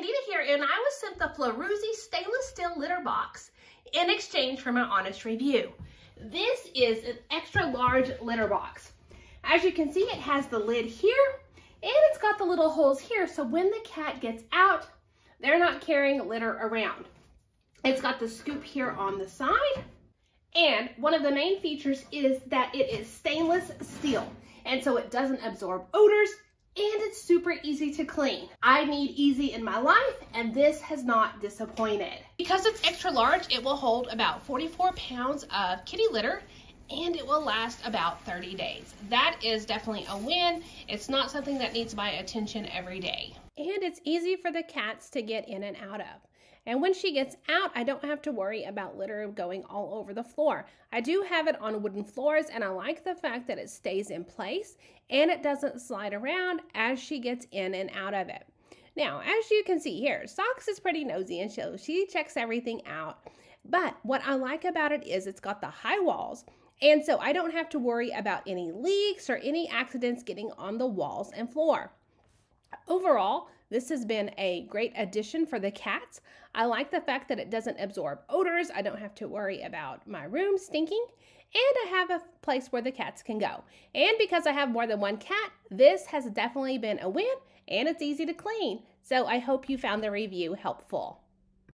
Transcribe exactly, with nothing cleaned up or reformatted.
Candida here, and I was sent the FLARUZY stainless steel litter box in exchange for my honest review. This is an extra large litter box. As you can see, it has the lid here, and it's got the little holes here, so when the cat gets out, they're not carrying litter around. It's got the scoop here on the side, and one of the main features is that it is stainless steel, and so it doesn't absorb odors, and it's super easy to clean. I need easy in my life, and this has not disappointed. Because it's extra large, it will hold about forty-four pounds of kitty litter, and it will last about thirty days. That is definitely a win. It's not something that needs my attention every day. And it's easy for the cats to get in and out of. And when she gets out, I don't have to worry about litter going all over the floor. I do have it on wooden floors, and I like the fact that it stays in place and it doesn't slide around as she gets in and out of it. Now, as you can see here, Socks is pretty nosy, and so she checks everything out. But what I like about it is it's got the high walls, and so I don't have to worry about any leaks or any accidents getting on the walls and floor. Overall, this has been a great addition for the cats. I like the fact that it doesn't absorb odors. I don't have to worry about my room stinking, and I have a place where the cats can go. And because I have more than one cat, this has definitely been a win, and it's easy to clean. So I hope you found the review helpful.